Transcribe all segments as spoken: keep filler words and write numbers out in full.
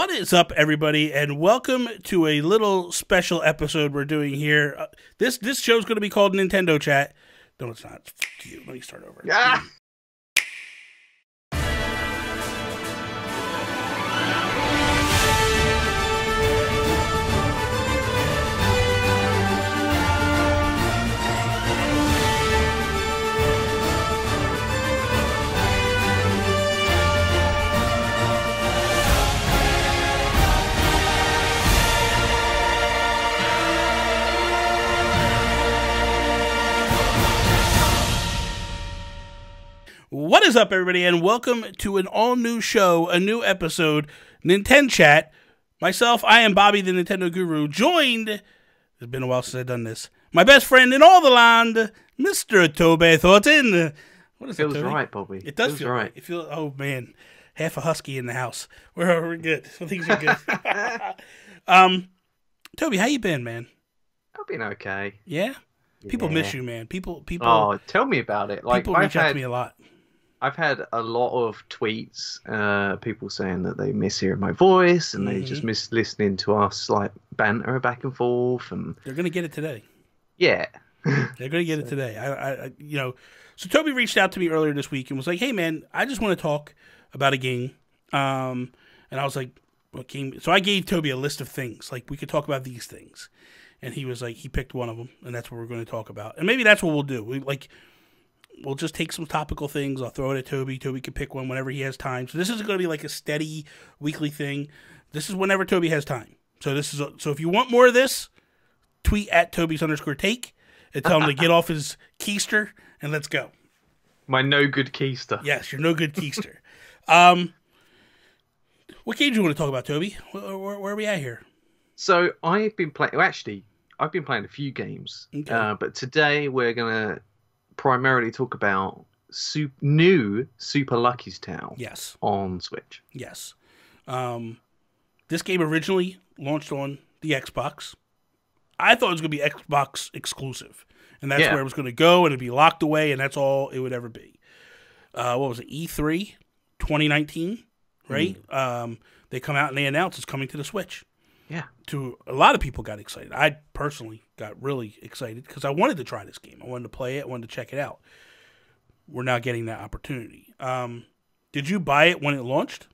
What is up, everybody, and welcome to a little special episode we're doing here. Uh, this this show's going to be called Nintendo Chat. No, it's not. F you. Let me start over. Yeah. What is up, everybody, and welcome to an all-new show, a new episode, Nintendo Chat. Myself, I am Bobby, the Nintendo Guru, joined, it's been a while since I've done this, my best friend in all the land, Mister Toby Thornton. What is it? Feels that, right, Bobby. It does feels feel right. It feels, oh, man, half a husky in the house. We're, we're good. Things are good. um, Toby, how you been, man? I've been okay. Yeah? yeah? People miss you, man. People, people. Oh, tell me about it. Like, people I've reach had... out to me a lot. I've had a lot of tweets, uh, people saying that they miss hearing my voice and mm-hmm. they just miss listening to us like banter back and forth. And they're gonna get it today. Yeah, they're gonna get so. it today. I, I, you know, so Toby reached out to me earlier this week and was like, "Hey, man, I just want to talk about a game." Um, and I was like, "What game?" So I gave Toby a list of things like we could talk about these things, and he was like, he picked one of them, and that's what we're going to talk about. And maybe that's what we'll do. We like. We'll just take some topical things. I'll throw it at Toby. Toby can pick one whenever he has time. So this is going to be like a steady weekly thing. This is whenever Toby has time. So this is a, so if you want more of this, tweet at Toby's underscore take and tell him to get off his keister and let's go. My no good keister. Yes, your no good keister. um, what game do you want to talk about, Toby? Where, where, where are we at here? So I've been playing. Well, actually, I've been playing a few games, okay. uh, but today we're gonna. primarily talk about super, new Super Lucky's Tale. Yes. On Switch. Yes. Um, this game originally launched on the Xbox. I thought it was going to be Xbox exclusive. And that's yeah. where it was going to go. And it'd be locked away. And that's all it would ever be. Uh, what was it? E three twenty nineteen, right? Mm. Um, they come out and they announce it's coming to the Switch. Yeah. To a lot of people got excited. I personally got really excited because I wanted to try this game. I wanted to play it. I wanted to check it out. We're now getting that opportunity. Um, did you buy it when it launched?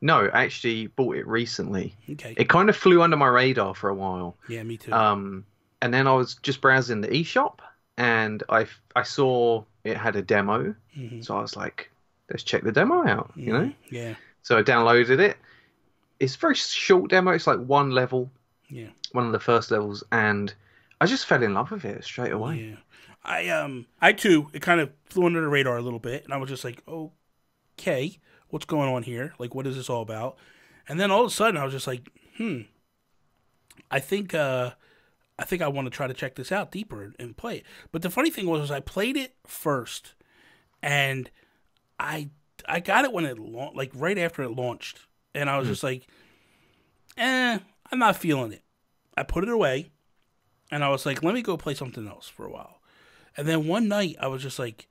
No, I actually bought it recently. Okay. It kind of flew under my radar for a while. Yeah, me too. Um, and then I was just browsing the eShop and I, I saw it had a demo. Mm-hmm. So I was like, let's check the demo out, mm-hmm. you know? Yeah. So I downloaded it. It's a very short demo. It's like one level, yeah, one of the first levels, and I just fell in love with it straight away. Yeah, I um, I too, it kind of flew under the radar a little bit, and I was just like, okay, what's going on here? Like, what is this all about? And then all of a sudden, I was just like, hmm, I think, uh, I think I want to try to check this out deeper and play it. But the funny thing was, was I played it first, and I I got it when it launched, like right after it launched. And I was just like, eh, I'm not feeling it. I put it away, and I was like, let me go play something else for a while. And then one night, I was just like,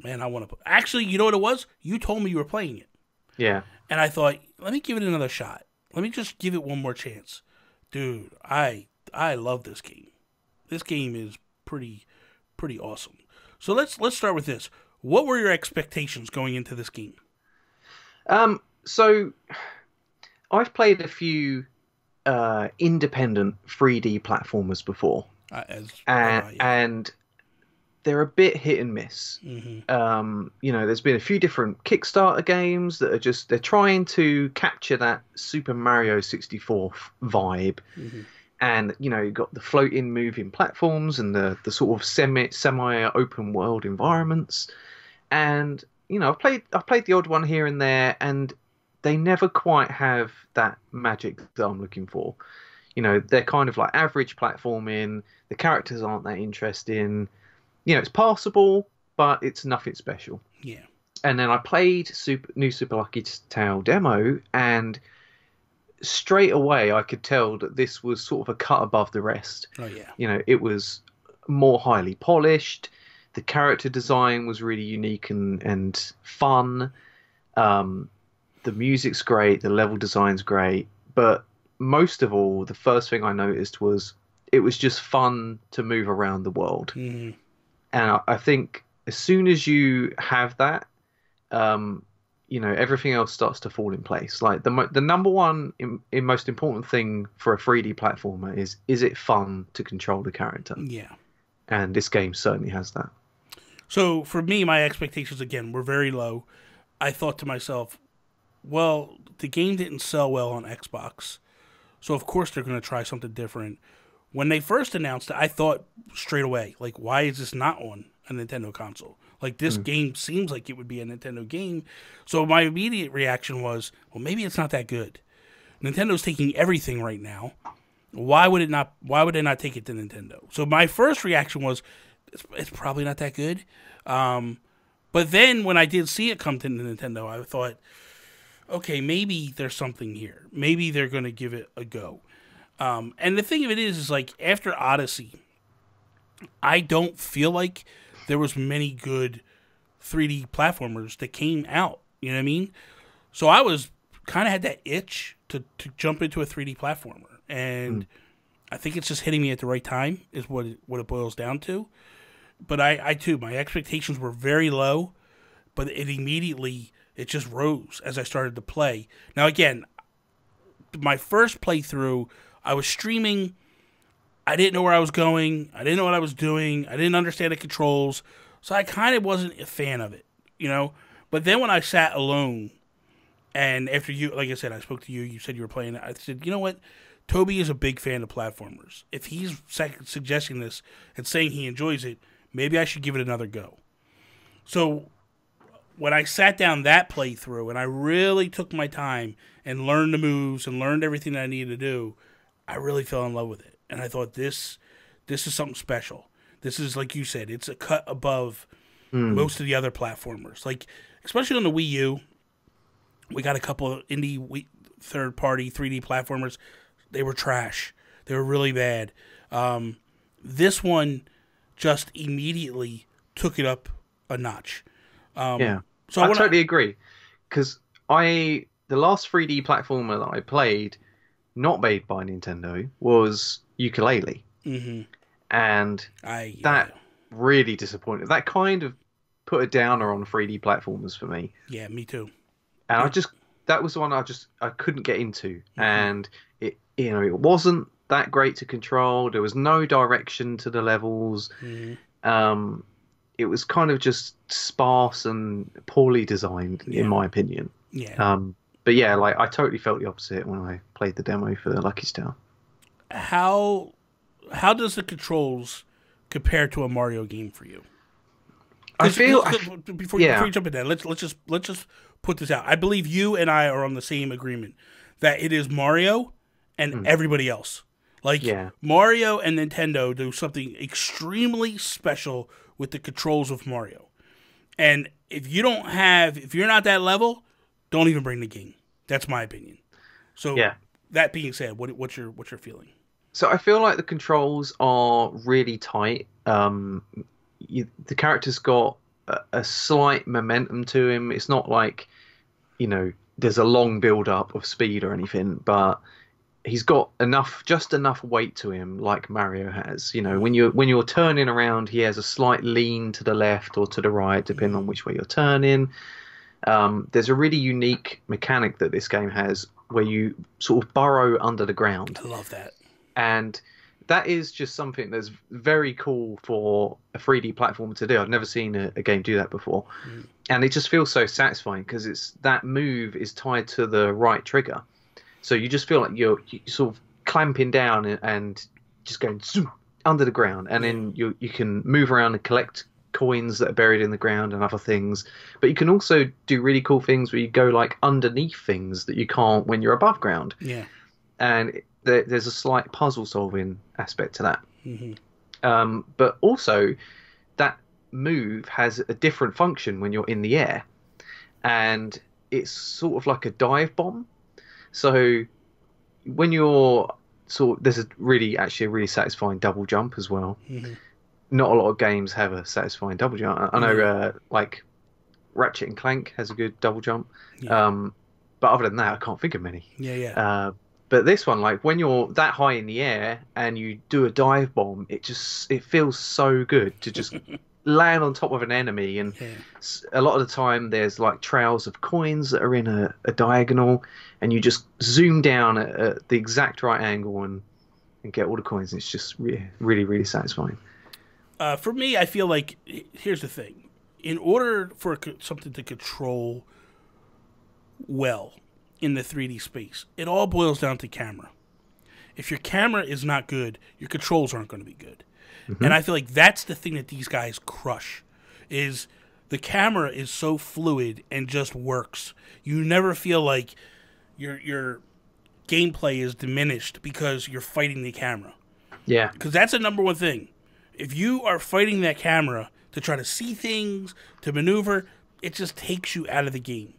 man, I want to play. Actually, you know what it was? You told me you were playing it. Yeah. And I thought, let me give it another shot. Let me just give it one more chance. Dude, I I love this game. This game is pretty pretty awesome. So let's let's start with this. What were your expectations going into this game? Um. So, I've played a few uh, independent three D platformers before, uh, as, and, uh, yeah. and they're a bit hit and miss. Mm-hmm. Um, you know, there's been a few different Kickstarter games that are just, they're trying to capture that Super Mario sixty-four vibe. Mm-hmm. And, you know, you've got the floating, moving platforms and the, the sort of semi, semi-open world environments. And, you know, I've played, I've played the odd one here and there, and they never quite have that magic that I'm looking for. You know, they're kind of like average platforming. The characters aren't that interesting. You know, it's passable, but it's nothing special. Yeah. And then I played Super, New Super Lucky's Tale demo, and straight away I could tell that this was sort of a cut above the rest. Oh, yeah. You know, it was more highly polished. The character design was really unique and, and fun. Um, the music's great, the level design's great, but most of all, the first thing I noticed was it was just fun to move around the world. Mm. And I think as soon as you have that, um, you know, everything else starts to fall in place. Like the mo- the number one in, in most important thing for a three D platformer is, is it fun to control the character? Yeah. And this game certainly has that. So for me, my expectations, again, were very low. I thought to myself, well, the game didn't sell well on Xbox, so of course they're going to try something different. When they first announced it, I thought straight away, like, why is this not on a Nintendo console? Like, this mm. game seems like it would be a Nintendo game. So my immediate reaction was, well, maybe it's not that good. Nintendo's taking everything right now. Why would it not? Why would they not take it to Nintendo? So my first reaction was, it's, it's probably not that good. Um, but then when I did see it come to Nintendo, I thought, okay, maybe there's something here. Maybe they're going to give it a go. Um, and the thing of it is, is like after Odyssey, I don't feel like there was many good three D platformers that came out. You know what I mean? So I was kind of had that itch to, to jump into a three D platformer. And mm. I think it's just hitting me at the right time is what it, what it boils down to. But I, I, too, my expectations were very low, but it immediately, it just rose as I started to play. Now, again, my first playthrough, I was streaming. I didn't know where I was going. I didn't know what I was doing. I didn't understand the controls. So I kind of wasn't a fan of it, you know. But then when I sat alone, and after you, like I said, I spoke to you. You said you were playing. I said, you know what? Toby is a big fan of platformers. If he's suggesting this and saying he enjoys it, maybe I should give it another go. So when I sat down that playthrough and I really took my time and learned the moves and learned everything that I needed to do, I really fell in love with it. And I thought, this this is something special. This is, like you said, it's a cut above mm. most of the other platformers. Like, especially on the Wii U, we got a couple of indie third-party three D platformers. They were trash. They were really bad. Um, this one just immediately took it up a notch. Um, yeah, so I, I totally I... agree. Because I the last three D platformer that I played, not made by Nintendo, was Yooka-Laylee. Mm-hmm. And I, that yeah. really disappointed. That kind of put a downer on three D platformers for me. Yeah, me too. And yeah. I just that was the one I just I couldn't get into. Mm-hmm. And it you know it wasn't that great to control. There was no direction to the levels. Mm-hmm. Um. It was kind of just sparse and poorly designed, yeah. in my opinion. Yeah. Um, but yeah, like I totally felt the opposite when I played the demo for Lucky's Tale. How how does the controls compare to a Mario game for you? I feel before, yeah. before you jump into that, let's let's just let's just put this out. I believe you and I are on the same agreement that it is Mario and mm. everybody else. Like yeah. Mario and Nintendo do something extremely special with the controls of Mario. And if you don't have, if you're not that level, don't even bring the game. That's my opinion. So yeah. that being said, what, what's your, what's your feeling? So I feel like the controls are really tight. Um, you, the character's got a, a slight momentum to him. It's not like, you know, there's a long build up of speed or anything, but he's got enough, just enough weight to him, like Mario has. You know, when you're when you're turning around, he has a slight lean to the left or to the right, depending mm-hmm. on which way you're turning. Um, there's a really unique mechanic that this game has, where you sort of burrow under the ground. I love that, and that is just something that's very cool for a three D platformer to do. I've never seen a, a game do that before, mm-hmm. and it just feels so satisfying because it's that move is tied to the right trigger. So you just feel like you're, you're sort of clamping down and, and just going zoom, under the ground. And then you you can move around and collect coins that are buried in the ground and other things. But you can also do really cool things where you go like underneath things that you can't when you're above ground. Yeah. And it, there, there's a slight puzzle solving aspect to that. Mm-hmm. Um, but also that move has a different function when you're in the air. And it's sort of like a dive bomb. So when you're sort of, there's a really actually a really satisfying double jump as well. Mm-hmm. Not a lot of games have a satisfying double jump. I know, mm-hmm. uh, like Ratchet and Clank has a good double jump, yeah. um, But other than that, I can't think of many. Yeah, yeah. Uh, but this one, like when you're that high in the air and you do a dive bomb, it just it feels so good to just land on top of an enemy. And yeah. a lot of the time, there's like trails of coins that are in a, a diagonal, and you just zoom down at, at the exact right angle and and get all the coins. And it's just re really, really satisfying. Uh, for me, I feel like here's the thing: in order for something to control well in the three D space, it all boils down to camera. If your camera is not good, your controls aren't going to be good. Mm-hmm. And I feel like that's the thing that these guys crush, is the camera is so fluid and just works. You never feel like your your gameplay is diminished because you're fighting the camera. Yeah. Because that's the number one thing. If you are fighting that camera to try to see things, to maneuver, it just takes you out of the game.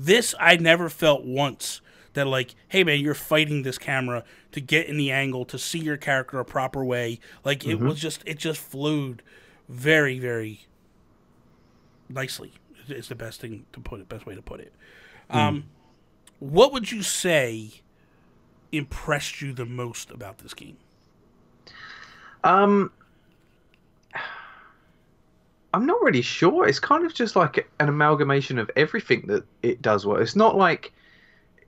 This, I never felt once that, like, hey, man, you're fighting this camera to get in the angle, to see your character a proper way. Like, mm-hmm. it was just, it just flowed very, very nicely. It's the best thing to put it, best way to put it. Mm. Um, what would you say impressed you the most about this game? Um... I'm not really sure. It's kind of just like an amalgamation of everything that it does well. It's not like,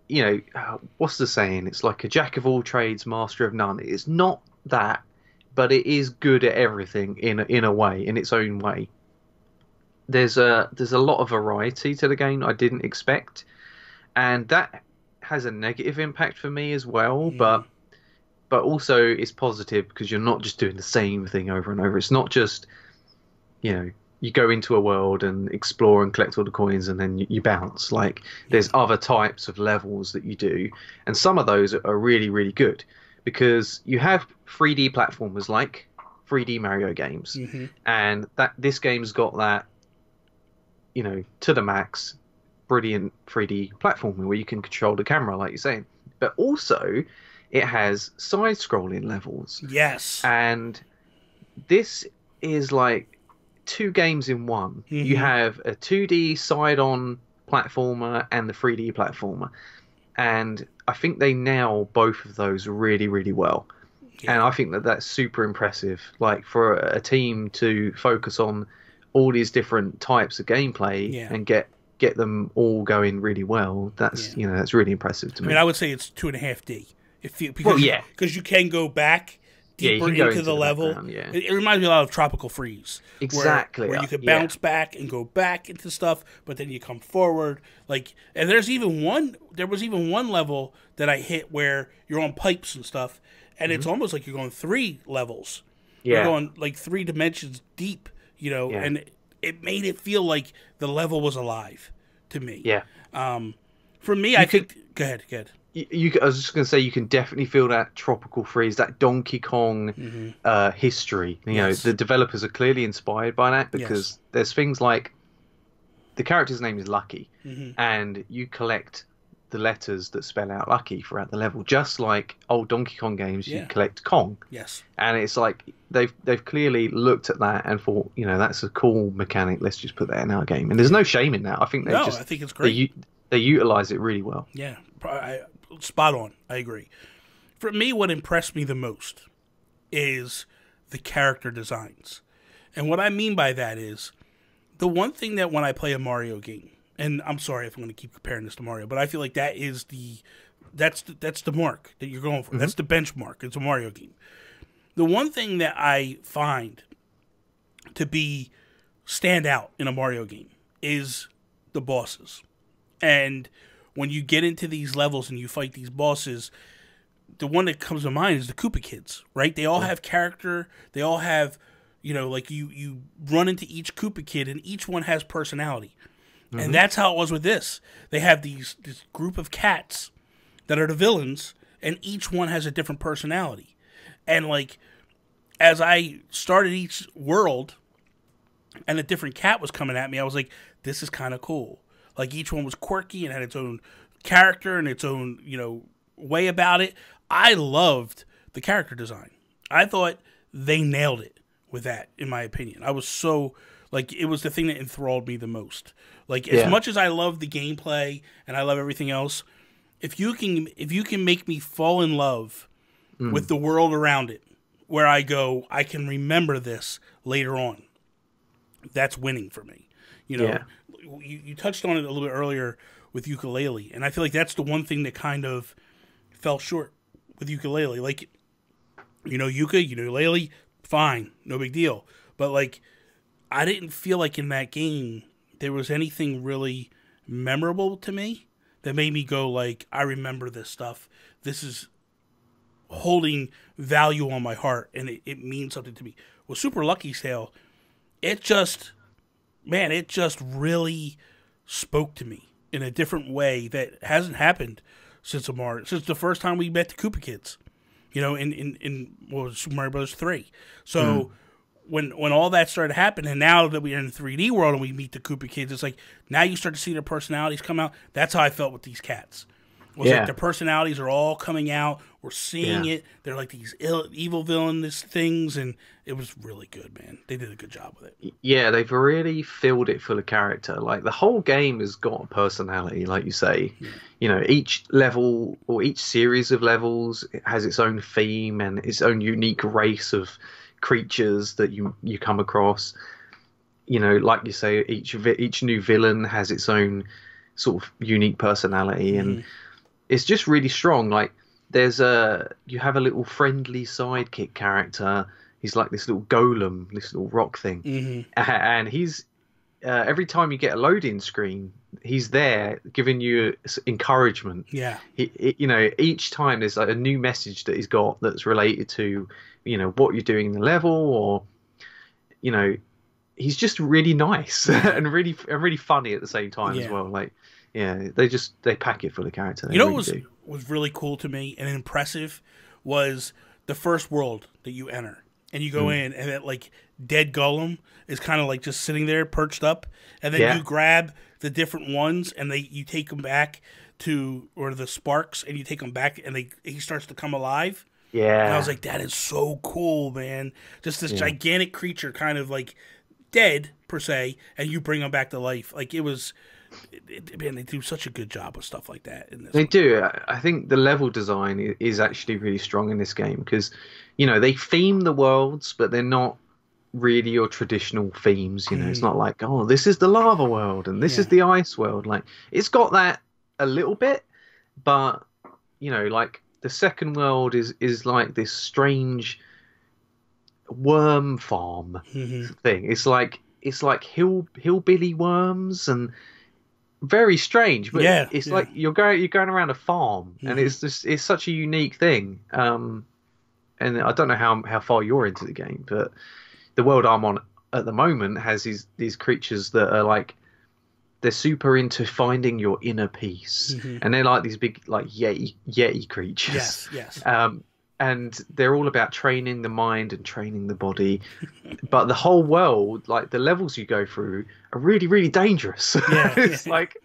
you know, uh, what's the saying? It's like a jack of all trades, master of none. It's not that, but it is good at everything in a, in a way, in its own way. There's a there's a lot of variety to the game I didn't expect, and that has a negative impact for me as well. Mm. But but also it's positive because you're not just doing the same thing over and over. It's not just, you know, you go into a world and explore and collect all the coins and then you, you bounce. Like, there's other types of levels that you do. And some of those are really, really good because you have three D platformers like three D Mario games. Mm-hmm. And that this game's got that, you know, to the max, brilliant three D platforming where you can control the camera, like you're saying. But also, it has side-scrolling levels. Yes. And this is like two games in one. Mm-hmm. You have a two D side-on platformer and the three D platformer, and I think they nail both of those really, really well. Yeah. And I think that that's super impressive. Like, for a team to focus on all these different types of gameplay yeah. and get get them all going really well, that's yeah. you know, that's really impressive to me. I mean, I would say it's two and a half D. If you, because well, yeah, because you can go back. Deeper yeah, into, into the, the level. Yeah. It, it reminds me a lot of Tropical Freeze. Exactly. Where, where you could bounce yeah. back and go back into stuff, but then you come forward. Like, and there's even one, there was even one level that I hit where you're on pipes and stuff, and mm-hmm. it's almost like you're going three levels. Yeah. You're going like three dimensions deep, you know, yeah. and it, it made it feel like the level was alive to me. Yeah. Um, for me, you I could, think, go ahead, go ahead. You, you, I was just going to say, you can definitely feel that Tropical Freeze, that Donkey Kong mm-hmm. uh, history. You yes. know, the developers are clearly inspired by that because yes. there's things like the character's name is Lucky, mm-hmm. and you collect the letters that spell out Lucky throughout the level, just like old Donkey Kong games. Yeah. You collect Kong. Yes, and it's like they've they've clearly looked at that and thought, you know, that's a cool mechanic. Let's just put that in our game. And there's no shame in that. I think they no, just I think it's great. They, they utilize it really well. Yeah. I, spot on. I agree. For me, what impressed me the most is the character designs. And what I mean by that is the one thing that when I play a Mario game, and I'm sorry if I'm going to keep comparing this to Mario, but I feel like that is the, that's the, that's the mark that you're going for. Mm-hmm. That's the benchmark. It's a Mario game. The one thing that I find to be stand out in a Mario game is the bosses. And when you get into these levels and you fight these bosses, the one that comes to mind is the Koopa Kids, right? They all yeah. have character. They all have, you know, like you, you run into each Koopa Kid and each one has personality. Mm-hmm. And that's how it was with this. They have these this group of cats that are the villains, and each one has a different personality. And, like, as I started each world and a different cat was coming at me, I was like, this is kind of cool. Like, each one was quirky and had its own character and its own, you know, way about it. I loved the character design. I thought they nailed it with that, in my opinion. I was so, Like, it was the thing that enthralled me the most. Like, as yeah. much as I love the gameplay and I love everything else, if you can if you can make me fall in love mm. with the world around it, where I go, I can remember this later on, that's winning for me. You know, yeah. you, you touched on it a little bit earlier with Yooka-Laylee, and I feel like that's the one thing that kind of fell short with Yooka-Laylee. Like, you know, Yuka, you know, Laylee, fine, no big deal. But, like, I didn't feel like in that game there was anything really memorable to me that made me go, like, I remember this stuff. This is holding value on my heart, and it, it means something to me. Well, Super Lucky's Tale, it just, man, it just really spoke to me in a different way that hasn't happened since Amar, since the first time we met the Koopa Kids, you know, in in in what was Super Mario Bros. three. So mm. when when all that started happening, and now that we're in the three D world and we meet the Koopa Kids, it's like now you start to see their personalities come out. That's how I felt with these cats. Was yeah. like their personalities are all coming out. We're seeing yeah. it. They're like these ill, evil villainous things, and it was really good, man. They did a good job with it. Yeah, they've really filled it full of character. Like, the whole game has got a personality, like you say. Yeah. You know, each level or each series of levels has its own theme and its own unique race of creatures that you you come across. You know, like you say, each each new villain has its own sort of unique personality, and mm. it's just really strong. Like, there's a, you have a little friendly sidekick character. He's like this little golem, this little rock thing. Mm-hmm. And he's, uh, every time you get a loading screen, he's there giving you encouragement. Yeah. He, he, you know, each time there's like a new message that he's got that's related to, you know, what you're doing in the level, or, you know, he's just really nice and really, and really funny at the same time yeah. as well. Like, yeah, they just they pack it full of character. They you know really what was, do. was really cool to me and impressive was the first world that you enter. And you go mm. in, and that, like, dead golem is kind of, like, just sitting there perched up. And then yeah. you grab the different ones, and they you take them back to, or the sparks, and you take them back, and they he starts to come alive. Yeah. And I was like, that is so cool, man. Just this yeah. gigantic creature kind of, like, dead, per se, and you bring them back to life. Like, it was... It, it, man, they do such a good job with stuff like that. In this they one. do. I think the level design is actually really strong in this game because, you know, they theme the worlds, but they're not really your traditional themes. You know, mm. it's not like, oh, this is the lava world and this yeah. is the ice world. Like, it's got that a little bit, but, you know, like the second world is is like this strange worm farm mm-hmm. thing. It's like it's like hill hillbilly worms and. Very strange, but yeah, it's yeah. like you're going you're going around a farm, mm-hmm. and it's just it's such a unique thing. Um, and I don't know how how far you're into the game, but the world I'm on at the moment has these these creatures that are like they're super into finding your inner peace, mm-hmm. and they're like these big like yeti yeti creatures. Yes, yes. Um, and they're all about training the mind and training the body, but the whole world, like the levels you go through. Are really really dangerous. Yeah, it's yeah. like,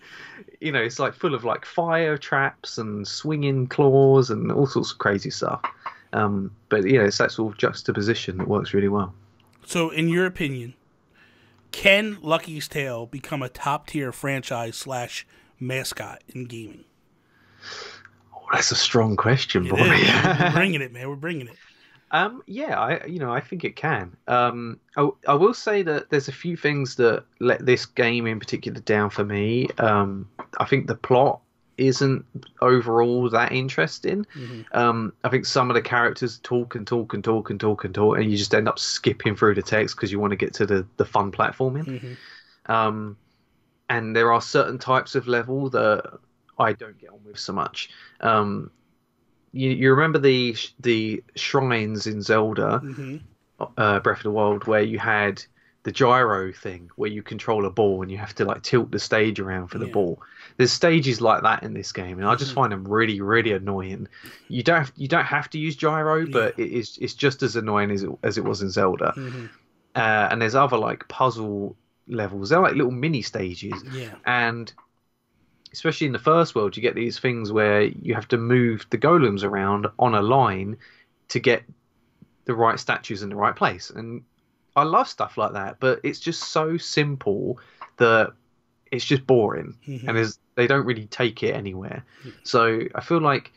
you know, it's like full of like fire traps and swinging claws and all sorts of crazy stuff. Um, but you know, it's that sort of juxtaposition that works really well. So, in your opinion, can Lucky's Tale become a top tier franchise slash mascot in gaming? Oh, that's a strong question, boy. We're bringing it, man. We're bringing it. Um, yeah, I you know I think it can. Um, I, I will say that there's a few things that let this game in particular down for me. Um, I think the plot isn't overall that interesting. Mm-hmm. Um, I think some of the characters talk and talk and talk and talk and talk, and you just end up skipping through the text because you want to get to the the fun platforming. Mm-hmm. Um, and there are certain types of level that I don't get on with so much. Um, You, you remember the the shrines in Zelda, mm-hmm. uh, Breath of the Wild, where you had the gyro thing, where you control a ball and you have to like tilt the stage around for yeah. the ball. There's stages like that in this game, and I just mm-hmm. find them really, really annoying. You don't have, you don't have to use gyro, but yeah. it is it's just as annoying as it, as it was in Zelda. Mm-hmm. Uh, and there's other like puzzle levels. They're like little mini stages, yeah. and especially in the first world, you get these things where you have to move the golems around on a line to get the right statues in the right place. And I love stuff like that, but it's just so simple that it's just boring, mm-hmm. and is they don't really take it anywhere. Mm-hmm. So I feel like,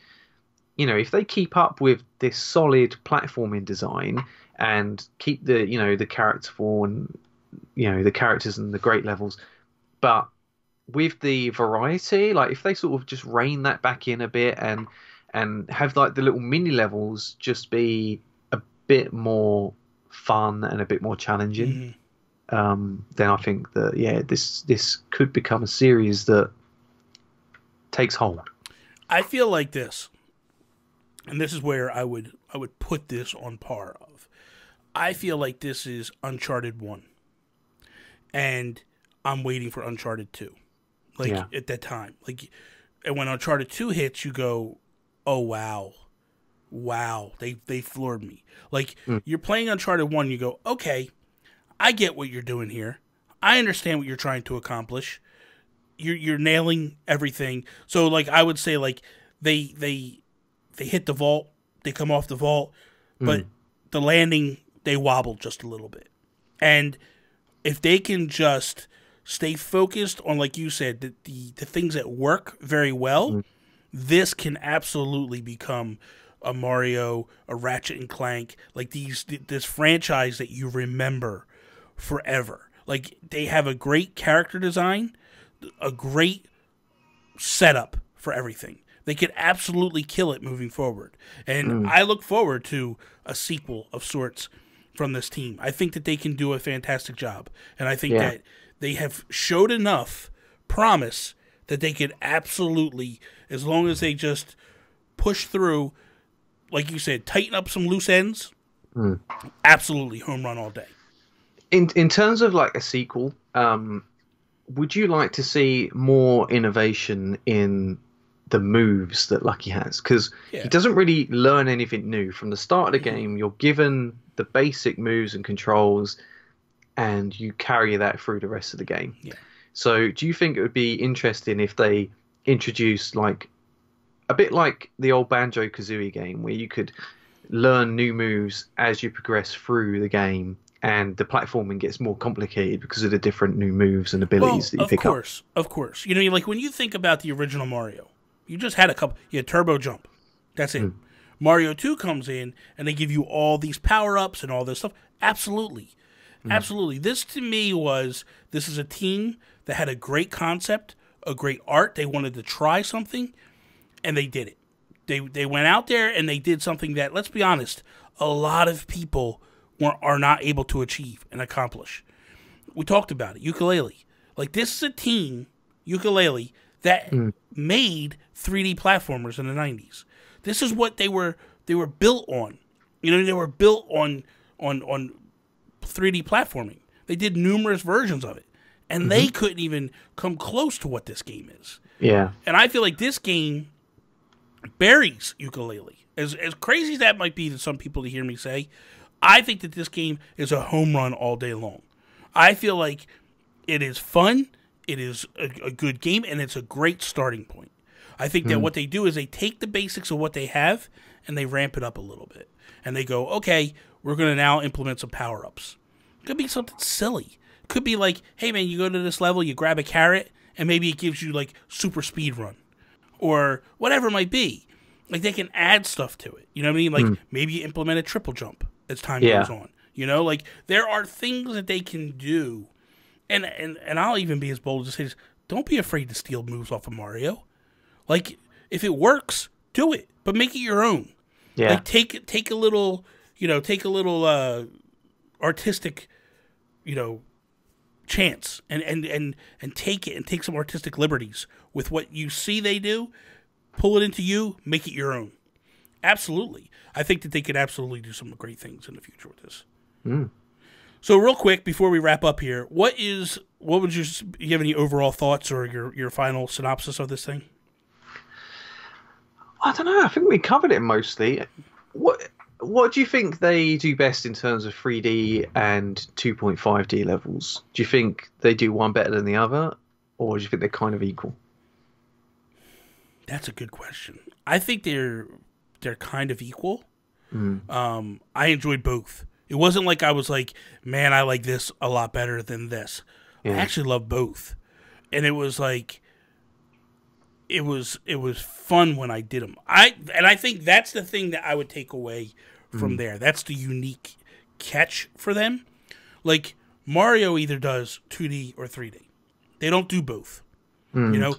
you know, if they keep up with this solid platforming design and keep the, you know, the character form, you know, the characters and the great levels, but with the variety, like if they sort of just rein that back in a bit and and have like the little mini levels just be a bit more fun and a bit more challenging, mm-hmm. um, then I think that, yeah, this this could become a series that takes hold. I feel like this, and this is where I would I would put this on par of. I feel like this is Uncharted one, and I'm waiting for Uncharted two. Like, yeah. At that time, like, and when Uncharted two hits, you go, "Oh wow, wow, they they floored me." Like, mm. you're playing Uncharted one, you go, "Okay, I get what you're doing here. I understand what you're trying to accomplish. You're you're nailing everything." So, like, I would say, like, they they they hit the vault, they come off the vault, mm. but the landing they wobble just a little bit, and if they can just stay focused on, like you said, the, the, the things that work very well, mm. this can absolutely become a Mario, a Ratchet and Clank, like these th this franchise that you remember forever. Like, they have a great character design, a great setup for everything. They could absolutely kill it moving forward. And mm. I look forward to a sequel of sorts from this team. I think that they can do a fantastic job. And I think yeah. that they have showed enough promise that they could absolutely, as long as they just push through, like you said, tighten up some loose ends, mm. absolutely home run all day. In in terms of like a sequel, um, would you like to see more innovation in the moves that Lucky has? Because yeah. he doesn't really learn anything new. From the start of the game, you're given the basic moves and controls, and you carry that through the rest of the game. Yeah. So do you think it would be interesting if they introduced, like, a bit like the old Banjo-Kazooie game, where you could learn new moves as you progress through the game, and the platforming gets more complicated because of the different new moves and abilities well, that you pick course, up? Of course, of course. You know, like, when you think about the original Mario, you just had a couple, you had Turbo Jump, that's it. Mm. Mario two comes in, and they give you all these power-ups and all this stuff. Absolutely. Mm-hmm. Absolutely. This to me was, this is a team that had a great concept, a great art. They wanted to try something, and they did it. They they went out there and they did something that, let's be honest, a lot of people were, are not able to achieve and accomplish. We talked about it, Yooka-Laylee. Like, this is a team, Yooka-Laylee, that mm. made three D platformers in the nineties. This is what they were they were built on. You know, they were built on on on three D platforming. They did numerous versions of it, and mm-hmm. they couldn't even come close to what this game is. Yeah. And I feel like this game buries Yooka-Laylee. As, as crazy as that might be to some people to hear me say, I think that this game is a home run all day long. I feel like it is fun, it is a, a good game, and it's a great starting point. I think that mm. what they do is they take the basics of what they have and they ramp it up a little bit. And they go, okay, we're going to now implement some power-ups. It could be something silly. It could be like, hey, man, you go to this level, you grab a carrot, and maybe it gives you, like, super speed run. Or whatever it might be. Like, they can add stuff to it. You know what I mean? Like, mm. maybe you implement a triple jump as time yeah. goes on. You know? Like, there are things that they can do. And, and, and I'll even be as bold as to say this. Don't be afraid to steal moves off of Mario. Like, if it works, do it, but make it your own. Yeah. Like, take take a little, you know, take a little uh, artistic, you know, chance, and and and and take it and take some artistic liberties with what you see they do. Pull it into you, make it your own. Absolutely, I think that they could absolutely do some great things in the future with this. Mm. So, real quick before we wrap up here, what is what would you you have any overall thoughts or your your final synopsis of this thing? I don't know. I think we covered it mostly. What What do you think they do best in terms of three D and two point five D levels? Do you think they do one better than the other, or do you think they're kind of equal? That's a good question. I think they're they're kind of equal. Mm. Um, I enjoyed both. It wasn't like I was like, man, I like this a lot better than this. Mm. I actually love both. And it was like, it was it was fun when I did them. I and I think that's the thing that I would take away from mm. there. That's the unique catch for them. Like, Mario either does two D or three D. They don't do both. Mm. You know,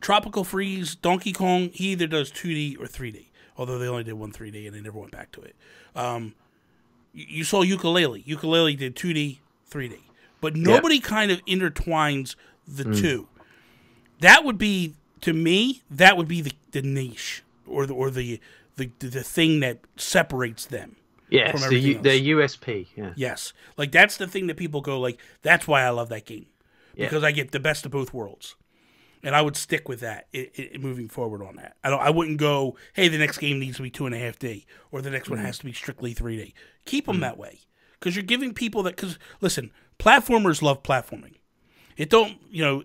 Tropical Freeze, Donkey Kong, he either does two D or three D. Although they only did one three D and they never went back to it. Um, you saw Yooka-Laylee. Yooka-Laylee did two D, three D. But nobody yep. kind of intertwines the mm. two. That would be, to me, that would be the, the niche or the or the, the the thing that separates them. Yeah, from everything else. Their U S P. Yeah. Yes, like that's the thing that people go like. That's why I love that game because yeah. I get the best of both worlds, and I would stick with that it, it, moving forward on that. I don't. I wouldn't go. Hey, the next game needs to be two and a half D, or the next mm. one has to be strictly three D. Keep them mm. that way because you're giving people that. Because listen, platformers love platforming. It don't you know.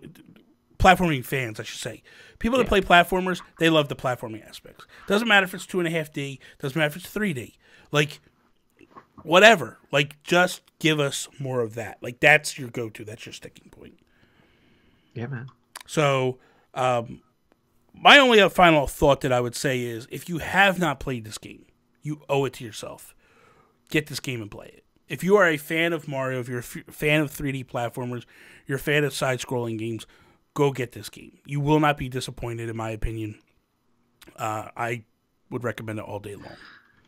Platforming fans, I should say. People that yeah. play platformers, they love the platforming aspects. Doesn't matter if it's two point five D. Doesn't matter if it's three D. Like, whatever. Like, just give us more of that. Like, that's your go-to. That's your sticking point. Yeah, man. So, um, my only final thought that I would say is, if you have not played this game, you owe it to yourself. Get this game and play it. If you are a fan of Mario, if you're a fan of three D platformers, you're a fan of side-scrolling games, go get this game. You will not be disappointed, in my opinion. Uh, I would recommend it all day long.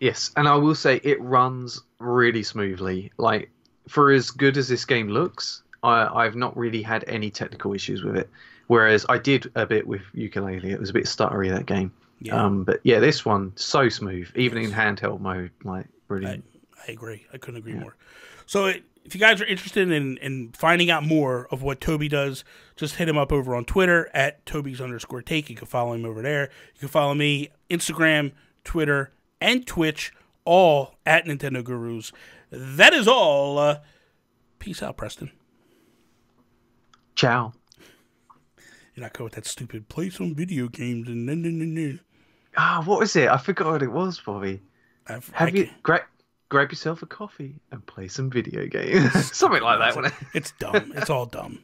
Yes, and I will say it runs really smoothly. Like, for as good as this game looks, I, I've not really had any technical issues with it. Whereas I did a bit with Yooka-Laylee. It was a bit stuttery, that game. Yeah. Um, but yeah, this one, so smooth. Even yes. in handheld mode, like, really. I, I agree. I couldn't agree yeah. more. So it... If you guys are interested in, in finding out more of what Toby does, just hit him up over on Twitter at Toby's underscore take. You can follow him over there. You can follow me, Instagram, Twitter, and Twitch, all at Nintendo Gurus. That is all. Uh, peace out, Preston. Ciao. You're not going with that stupid play some video games and then then then. Ah, what was it? I forgot what it was, Bobby. I've, Have I you great? Grab yourself a coffee and play some video games. Something like that. It's, it's dumb. It's all dumb.